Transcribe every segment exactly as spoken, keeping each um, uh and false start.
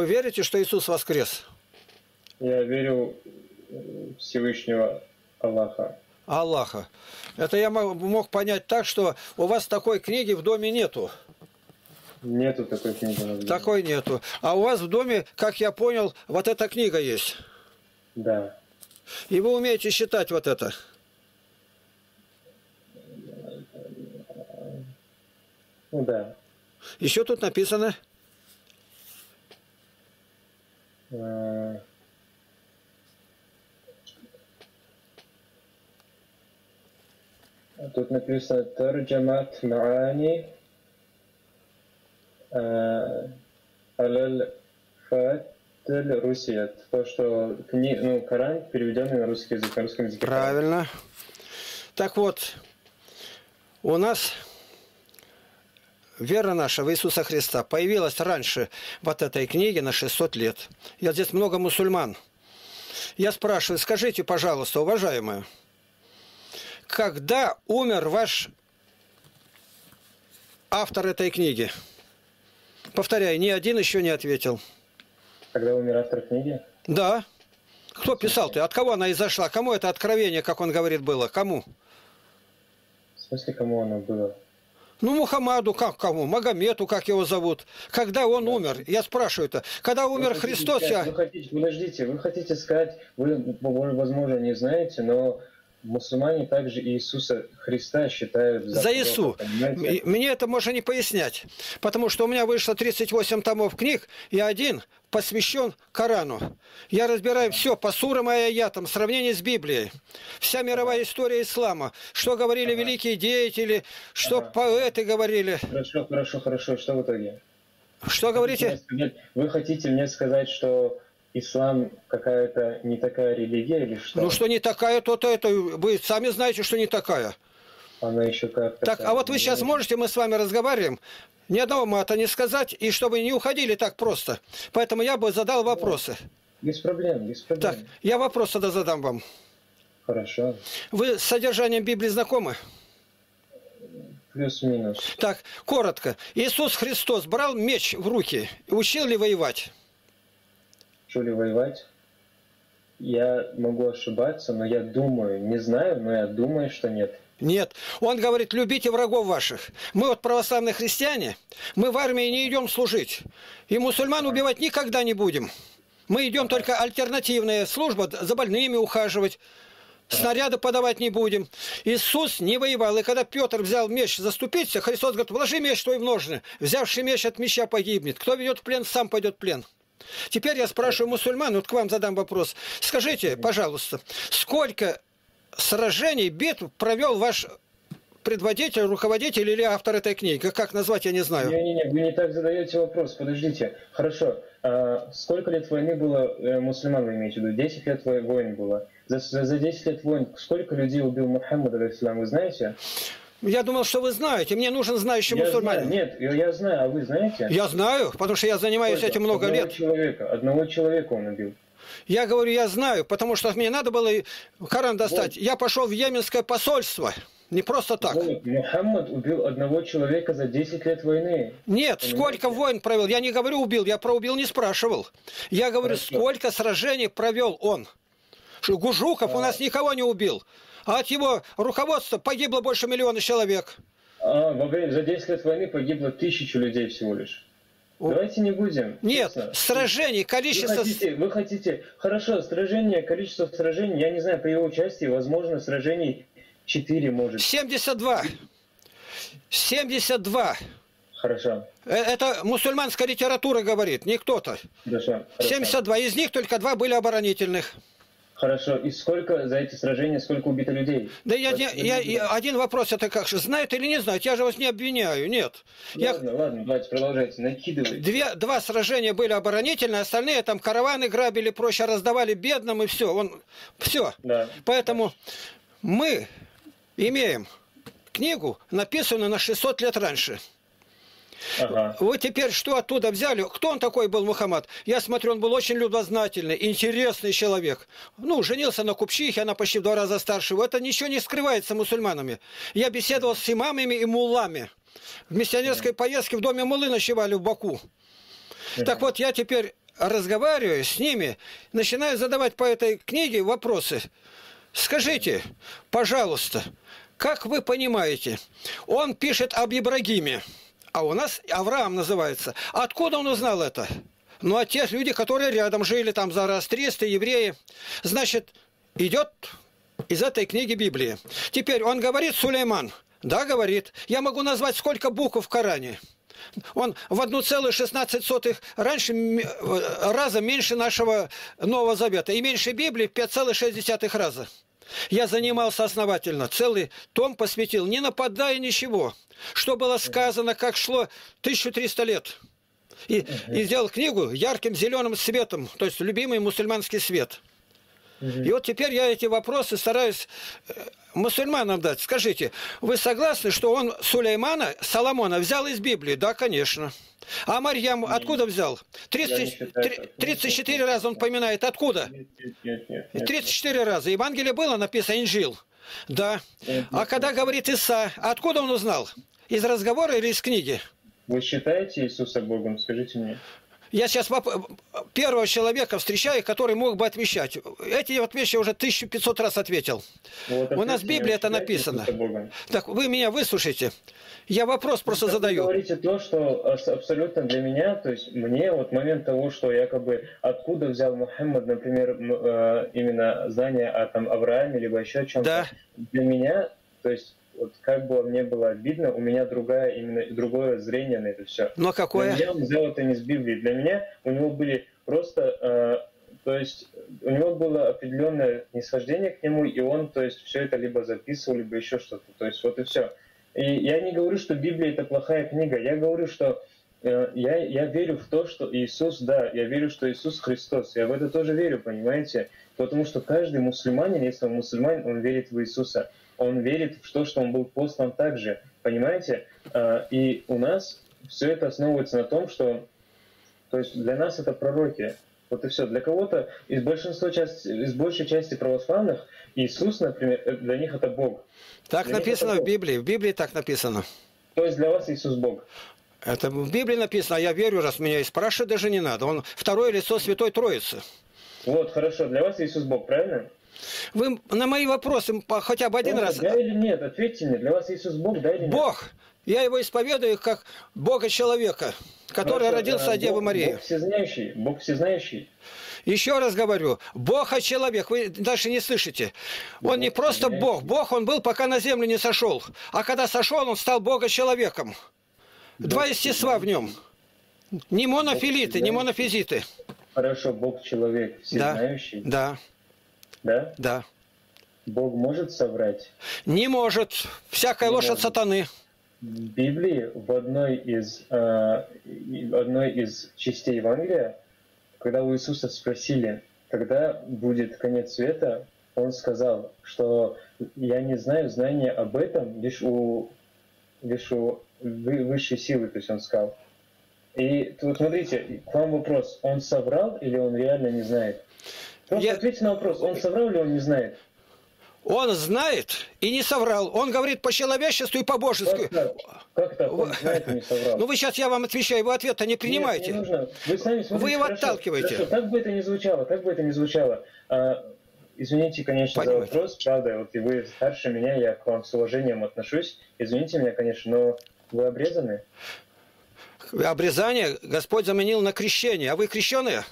Вы верите, что Иисус воскрес? Я верю в Всевышнего Аллаха. Аллаха. Это я мог понять так, что у вас такой книги в доме нету. Нету такой книги. Такой нету. А у вас в доме, как я понял, вот эта книга есть. Да. И вы умеете считать вот это? Ну да. Еще тут написано. А... Тут написано Тарджамат Маани Аляль Фатель Русия. То, что кни... ну, Коран переведенный на русский язык, на русском языке. Правильно. Так вот, у нас вера наша в Иисуса Христа появилась раньше вот этой книги на шестьсот лет. Я здесь много мусульман. Я спрашиваю, скажите, пожалуйста, уважаемые, когда умер ваш автор этой книги? Повторяю, ни один еще не ответил. Когда умер автор книги? Да. Кто писал-то? От кого она изошла? Кому это откровение, как он говорит, было? Кому? В смысле, кому оно было? Ну, Мухаммаду, как кому? Магомету, как его зовут? Когда он да. умер? Я спрашиваю-то. Когда умер вы Христос... Сказать, я... вы хотите, подождите, вы хотите сказать, вы, возможно, не знаете, но... Мусульмане также Иисуса Христа считают за, за Иису. Понимаете? Мне это можно не пояснять, потому что у меня вышло тридцать восемь томов книг, и один посвящен Корану. Я разбираю все по сурам и аятам, сравнение с Библией. Вся мировая история ислама. Что говорили ага. великие деятели, что ага. поэты говорили. Хорошо, хорошо, хорошо. Что в итоге? Что вы говорите? Сказать, вы хотите мне сказать, что... Ислам какая-то не такая религия или что? Ну, что не такая, то-то это... Вы сами знаете, что не такая. Она еще как-то... Так, а вот вы сейчас можете, мы с вами разговариваем, ни одного мата не сказать, и чтобы не уходили так просто. Поэтому я бы задал вопросы. Без проблем, без проблем. Так, я вопрос тогда задам вам. Хорошо. Вы с содержанием Библии знакомы? Плюс-минус. Так, коротко. Иисус Христос брал меч в руки. Учил ли воевать? Учу ли воевать? Я могу ошибаться, но я думаю, не знаю, но я думаю, что нет. Нет. Он говорит, любите врагов ваших. Мы вот православные христиане, мы в армии не идем служить. И мусульман убивать никогда не будем. Мы идем только альтернативная служба, за больными ухаживать. Снаряды подавать не будем. Иисус не воевал. И когда Петр взял меч заступиться, Христос говорит, вложи меч твой в ножны. Взявший меч от меча погибнет. Кто ведет в плен, сам пойдет в плен. Теперь я спрашиваю мусульман, вот к вам задам вопрос. Скажите, пожалуйста, сколько сражений, битв провел ваш предводитель, руководитель или автор этой книги? Как назвать, я не знаю. Не-не-не, вы не так задаете вопрос, подождите. Хорошо, а сколько лет войны было, мусульман вы имеете в виду? десять лет войн было. За, за десять лет войн сколько людей убил Мухаммад, вы знаете? Я думал, что вы знаете. Мне нужен знающий я мусульманин. Знаю. Нет, я знаю, а вы знаете? Я знаю, потому что я занимаюсь Сколько? этим много Одного лет. Человека. Одного человека он убил. Я говорю, я знаю, потому что мне надо было Коран достать. Вот. Я пошел в Йеменское посольство. Не просто так. Вот. Мухаммад убил одного человека за десять лет войны. Нет, понимаете? Сколько войн провел. Я не говорю убил, я про убил не спрашивал. Я говорю, Хорошо. сколько сражений провел он. Гужуков а... у нас никого не убил. А от его руководства погибло больше миллиона человек. А, во время, за десять лет войны погибло тысячу людей всего лишь. О. Давайте не будем. Нет, честно. сражений, количество... Вы хотите, вы хотите... Хорошо, сражения, количество сражений, я не знаю, при его участии, возможно, сражений четыре может. семьдесят два. семьдесят два. Хорошо. Это мусульманская литература говорит, не кто-то. Хорошо. семьдесят два. Из них только два были оборонительных. Хорошо. И сколько за эти сражения, сколько убито людей? Да я, я, я, я один вопрос, это как же, знают или не знают? Я же вас не обвиняю, нет. Ладно, я... ладно, давайте продолжайте, накидывайте. Две, два сражения были оборонительные, остальные там караваны грабили, проще раздавали бедным и все. Он... Все. Да. Поэтому мы имеем книгу, написанную на шестьсот лет раньше. Ага. Вы теперь что оттуда взяли? Кто он такой был, Мухаммад? Я смотрю, он был очень любознательный, интересный человек. Ну, женился на купчихе, она почти в два раза старше. Это ничего не скрывается мусульманами. Я беседовал с имамами и муллами. В миссионерской поездке в доме муллы ночевали в Баку. Так вот, я теперь разговариваю с ними, начинаю задавать по этой книге вопросы. Скажите, пожалуйста, как вы понимаете, он пишет об Ибрагиме, а у нас Авраам называется. Откуда он узнал это? Ну, а те люди, которые рядом жили, там зороастристы, евреи, значит, идет из этой книги Библии. Теперь он говорит, Сулейман, да, говорит, я могу назвать сколько букв в Коране. Он в одну целую шестнадцать сотых раньше, раза меньше нашего Нового Завета и меньше Библии в пять целых шесть десятых раза. Я занимался основательно, целый том посвятил, не нападая ничего, что было сказано, как шло тысячу триста лет. И, и сделал книгу ярким зеленым светом, то есть любимый мусульманский свет. И вот теперь я эти вопросы стараюсь мусульманам дать. Скажите, вы согласны, что он Сулеймана, Соломона взял из Библии? Да, конечно. А Марьям откуда взял? тридцать, тридцать четыре раза он поминает. Откуда? тридцать четыре раза. Евангелие было написано, Инжил. Да. А когда говорит Иса, откуда он узнал? Из разговора или из книги? Вы считаете Иисуса Богом? Скажите мне. Я сейчас первого человека встречаю, который мог бы отвечать. Эти вот вещи я уже тысячу пятьсот раз ответил. Вот, у нас в Библии это написано. Так, вы меня выслушайте. Я вопрос просто так задаю. Вы говорите то, что абсолютно для меня, то есть мне вот момент того, что якобы откуда взял Мухаммад, например, именно знание о там, Аврааме, либо еще о чем-то. Да. Для меня, то есть... Вот как бы мне было обидно, у меня другая, именно другое зрение на это все. Но какое? Для меня он взял это не с Библии. Для меня у него были просто... Э, то есть у него было определенное нисхождение к нему, и он, то есть, все это либо записывал, либо еще что-то. То есть вот и все. И я не говорю, что Библия — это плохая книга. Я говорю, что э, я, я верю в то, что Иисус, да, я верю, что Иисус Христос. Я в это тоже верю, понимаете? Потому что каждый мусульманин, если он мусульманин, он верит в Иисуса. Он верит в то, что он был послан также, понимаете? И у нас все это основывается на том, что, то есть для нас это пророки. Вот и все. Для кого-то, из, части, из большей части православных, Иисус, например, для них это Бог. Так для написано Бог. В Библии. В Библии так написано. То есть для вас Иисус Бог. Это в Библии написано, а я верю, раз меня и спрашивать даже не надо. Он второе лицо Святой Троицы. Вот, хорошо. Для вас Иисус Бог, правильно? Вы на мои вопросы хотя бы один да, раз... Да или нет? Ответьте мне. Для вас Иисус Бог, да или нет? Бог. Я его исповедую как Бога-человека, который Хорошо, родился да, от Девы Марии. Бог всезнающий. Бог всезнающий. Еще раз говорю. Бог-человек. Вы дальше не слышите. Он Бог не просто Бог. Бог он был, пока на землю не сошел. А когда сошел, он стал Бога-человеком. Два естества в нем. Не монофилиты, не монофизиты. Хорошо. Бог-человек всезнающий. Да. Да. Да? Да. Бог может соврать? Не может. Всякая ложь от сатаны. В Библии в одной из, э, одной из частей Евангелия, когда у Иисуса спросили, когда будет конец света, он сказал, что я не знаю знания об этом лишь у, лишь у высшей силы, то есть он сказал. И вот смотрите, к вам вопрос, он соврал или он реально не знает? Я... Ответьте на вопрос, он соврал или он не знает? Он знает и не соврал. Он говорит по человечеству и по божеству. Как так? Как так? Он знает и не соврал. Ну вы сейчас, я вам отвечаю, вы ответа не принимаете. Нет, не нужно. Вы сами смотрите. Вы его хорошо, отталкиваете. Хорошо. Как бы это ни звучало, как бы это ни звучало. А, извините, конечно, Понимаете. за вопрос. Правда, вот и вы старше меня, я к вам с уважением отношусь. Извините меня, конечно, но вы обрезаны? Обрезание Господь заменил на крещение. А вы крещеные?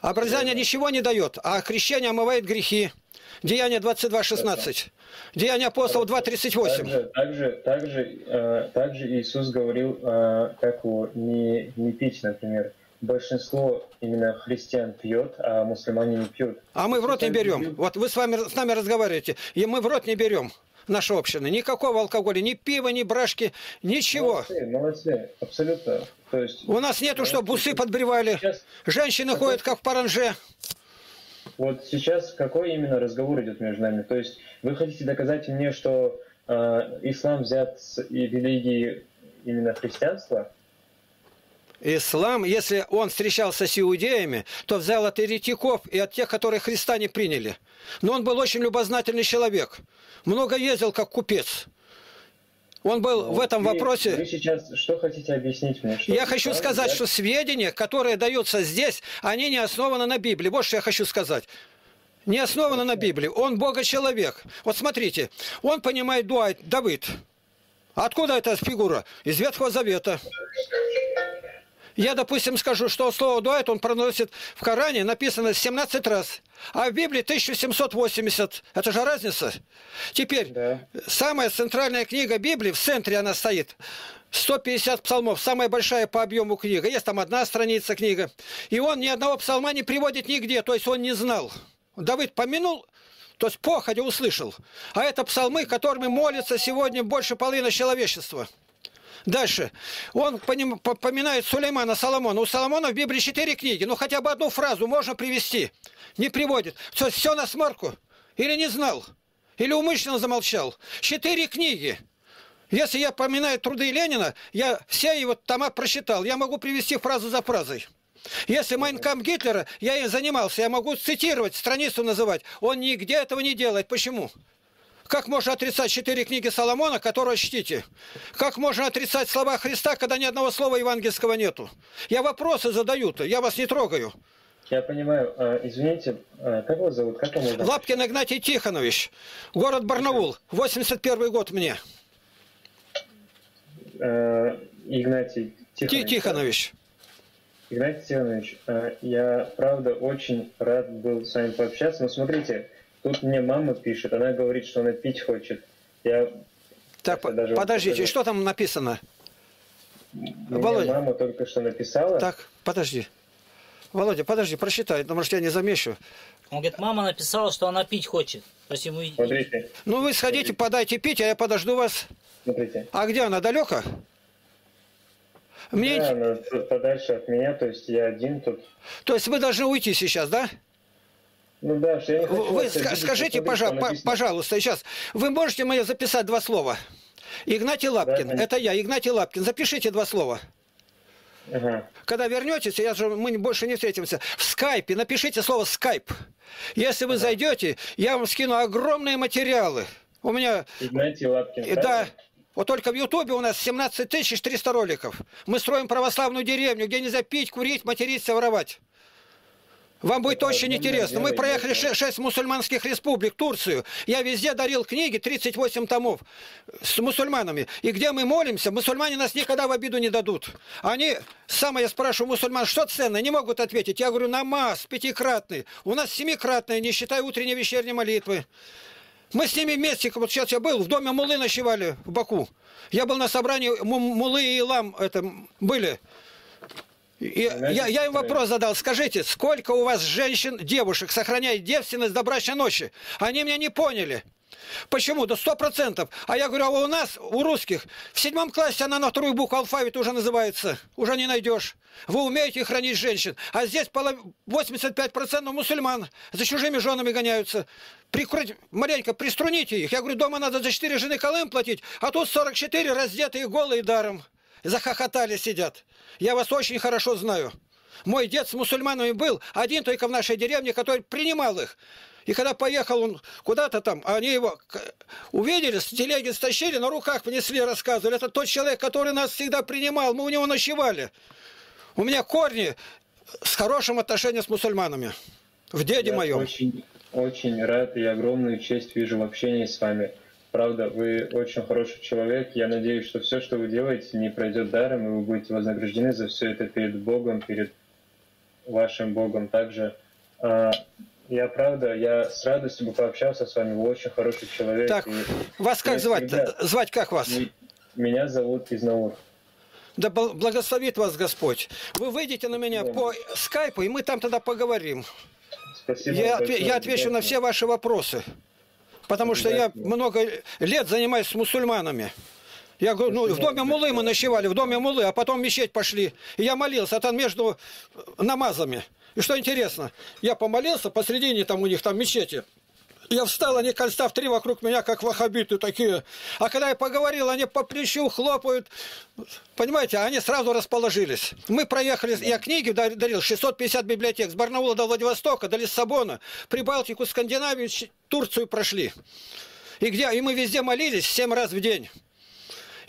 Обрезание ничего не дает, а крещение омывает грехи. Деяние двадцать два шестнадцать. Деяние апостолов два тридцать восемь. Также, также, также, э, также Иисус говорил, э, как его, не, не пить, например. Большинство именно христиан пьет, а мусульмане не пьют. А мы в рот не берем. Вот вы с, вами, с нами разговариваете, и мы в рот не берем. Наша община. Никакого алкоголя, ни пива, ни брашки, ничего. Молодцы, молодцы. Абсолютно. То есть, у нас нету, молодцы. Что бусы подбривали. Сейчас... Женщины какой... ходят, как в паранже. Вот сейчас какой именно разговор идет между нами? То есть вы хотите доказать мне, что э, ислам взят с религии именно христианства? Ислам, если он встречался с иудеями, то взял от еретиков и от тех, которые Христа не приняли. Но он был очень любознательный человек. Много ездил, как купец. Он был ну, в этом вы, вопросе... Вы сейчас что хотите объяснить мне? Что я хочу сказать, сказать, что сведения, которые даются здесь, они не основаны на Библии. Вот что я хочу сказать. Не основаны на Библии. Он Бога-человек. Вот смотрите, он понимает дуа, Давид. Откуда эта фигура? Из Ветхого Завета. Я, допустим, скажу, что слово дуайт он проносит в Коране, написано семнадцать раз, а в Библии тысяча семьсот восемьдесят. Это же разница. Теперь, да. Самая центральная книга Библии, в центре она стоит, сто пятьдесят псалмов, самая большая по объему книга. Есть там одна страница книга. И он ни одного псалма не приводит нигде, то есть он не знал. Давид помянул, то есть походя услышал. А это псалмы, которыми молится сегодня больше половины человечества. Дальше. Он поминает Сулеймана, Соломона. У Соломона в Библии четыре книги. Ну, хотя бы одну фразу можно привести. Не приводит. Все, все на смарку. Или не знал. Или умышленно замолчал. Четыре книги. Если я поминаю труды Ленина, я все его тома прочитал. Я могу привести фразу за фразой. Если Mein Kampf Гитлера, я им занимался. Я могу цитировать, страницу называть. Он нигде этого не делает. Почему? Как можно отрицать четыре книги Соломона, которые чтите? Как можно отрицать слова Христа, когда ни одного слова евангельского нету? Я вопросы задаю-то, я вас не трогаю. Я понимаю. Извините, как вас зовут? Как он зовут? Лапкин Игнатий Тихонович. Город Барнаул. восемьдесят первый год мне. Игнатий Тихонович. Тихонович. Игнатий Тихонович, я, правда, очень рад был с вами пообщаться, но смотрите... Тут мне мама пишет, она говорит, что она пить хочет. Я так, даже подождите, что там написано? Володя, мама только что написала. Так, подожди. Володя, подожди, прочитай, потому что я не замечу. Он говорит, мама написала, что она пить хочет. То есть ему... Смотрите. Ну вы сходите, смотрите. Подайте пить, а я подожду вас. Смотрите. А где она, далеко? Мне... Да, она подальше от меня, то есть я один тут. То есть вы должны уйти сейчас, да? Ну, да, я не хочу вы сказать, скажите, пожалуйста, пожалуйста, сейчас, вы можете мне записать два слова? Игнатий Лапкин, да, это я, Игнатий Лапкин, запишите два слова. Ага. Когда вернетесь, я же, мы больше не встретимся, в скайпе напишите слово скайп. Если вы ага. зайдете, я вам скину огромные материалы. У меня... Игнатий Лапкин, да? Да. Вот только в Ютубе у нас семнадцать тысяч триста роликов. Мы строим православную деревню, где нельзя пить, курить, материться, воровать. Вам будет очень интересно. Мы проехали шесть мусульманских республик, Турцию. Я везде дарил книги, тридцать восемь томов с мусульманами. И где мы молимся, мусульмане нас никогда в обиду не дадут. Они, сама я спрашиваю мусульман, что ценно, не могут ответить. Я говорю, намаз пятикратный, у нас семикратный, не считая утренней и вечерней молитвы. Мы с ними вместе, вот сейчас я был, в доме муллы ночевали в Баку. Я был на собрании, муллы и илам это, были. И я, я им вопрос задал, скажите, сколько у вас женщин, девушек сохраняет девственность до брачной ночи? Они меня не поняли. Почему? Да сто процентов. А я говорю, а у нас, у русских, в седьмом классе она на вторую букву алфавита уже называется. Уже не найдешь. Вы умеете хранить женщин. А здесь восемьдесят пять процентов мусульман за чужими женами гоняются. Прикрыть, маленько приструните их. Я говорю, дома надо за четыре жены Колым платить, а тут сорок четыре раздетые голые даром. Захохотали сидят. Я вас очень хорошо знаю. Мой дед с мусульманами был, один только в нашей деревне, который принимал их. И когда поехал он куда-то там, они его увидели, с телеги стащили, на руках внесли, рассказывали. Это тот человек, который нас всегда принимал, мы у него ночевали. У меня корни с хорошим отношением с мусульманами. В деде я моем. Очень, очень рад и огромную честь вижу в общении с вами. Правда, вы очень хороший человек. Я надеюсь, что все, что вы делаете, не пройдет даром, и вы будете вознаграждены за все это перед Богом, перед вашим Богом также. Я, правда, я с радостью бы пообщался с вами. Вы очень хороший человек. Так, вас как звать-то? Звать как вас? Меня зовут Изнаур. Да благословит вас Господь. Вы выйдете на меня да. по скайпу, и мы там тогда поговорим. Спасибо. Я, отве я отвечу на все ваши вопросы. Потому что я много лет занимаюсь с мусульманами. Я говорю, ну, в доме муллы мы ночевали, в доме муллы, а потом в мечеть пошли. И я молился, а там между намазами. И что интересно, я помолился, посредине там у них там мечети. Я встал, они кольца в три вокруг меня, как ваххабиты такие. А когда я поговорил, они по плечу хлопают. Понимаете, они сразу расположились. Мы проехали, я книги дарил, шестьсот пятьдесят библиотек, с Барнаула до Владивостока, до Лиссабона, Прибалтику, Скандинавию, Турцию прошли. И, где, и мы везде молились семь раз в день.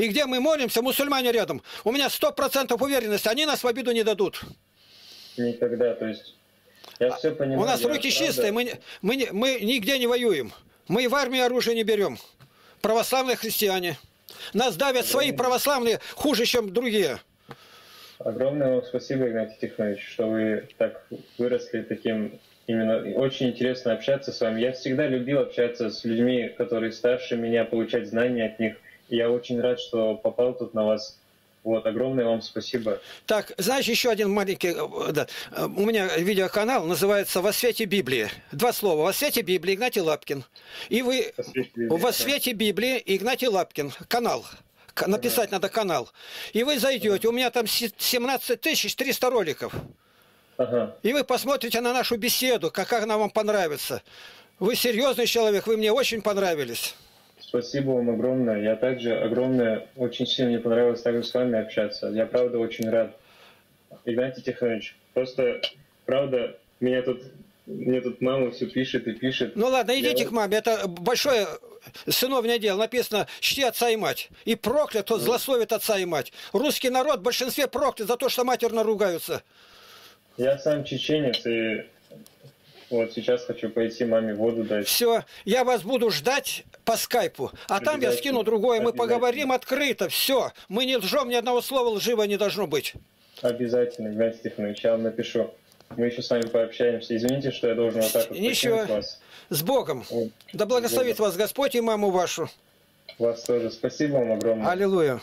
И где мы молимся, мусульмане рядом. У меня сто процентов уверенность, они нас в обиду не дадут. Никогда, то есть... Я все понимаю, у нас руки чистые, мы, мы, мы нигде не воюем. Мы в армии оружие не берем. Православные христиане. Нас давят огромное. Свои православные хуже, чем другие. Огромное вам спасибо, Игнатий Тихонович, что вы так выросли таким... Именно очень интересно общаться с вами. Я всегда любил общаться с людьми, которые старше меня, получать знания от них. И я очень рад, что попал тут на вас. Вот, огромное вам спасибо. Так, знаешь, еще один маленький... Да, у меня видеоканал называется «Во свете Библии». Два слова. «Во свете Библии» Игнатий Лапкин. И вы... «Во свете Библии», «Во свете Библии» Игнатий Лапкин. Канал. Написать ага. надо канал. И вы зайдете. Ага. У меня там семнадцать тысяч триста роликов. Ага. И вы посмотрите на нашу беседу, как она вам понравится. Вы серьезный человек, вы мне очень понравились. Спасибо вам огромное. Я также огромное, очень сильно мне понравилось также с вами общаться. Я правда очень рад. Игнатий Тихонович, просто правда, меня тут, мне тут мама все пишет и пишет. Ну ладно, идите я... к маме. Это большое сыновнее дело. Написано, чти отца и мать. И проклят, тот злословит отца и мать. Русский народ в большинстве проклят за то, что матерно ругаются. Я сам чеченец и... Вот сейчас хочу пойти маме воду дать. Все, я вас буду ждать по скайпу. А там я скину другое, мы поговорим открыто. Все, мы не лжем, ни одного слова лживо не должно быть. Обязательно, Игнатий Тихонович, я вам напишу. Мы еще с вами пообщаемся. Извините, что я должен вот так вот покинуть вас. С Богом. Вот. Да благословит вас Господь и маму вашу. Вас тоже. Спасибо вам огромное. Аллилуйя.